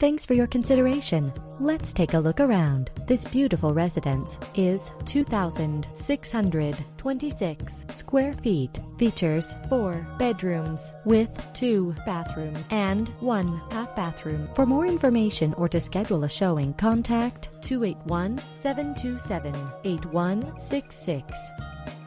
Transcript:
Thanks for your consideration. Let's take a look around. This beautiful residence is 2,626 square feet. Features 4 bedrooms with 2 bathrooms and 1 half bathroom. For more information or to schedule a showing, contact 281-727-8166.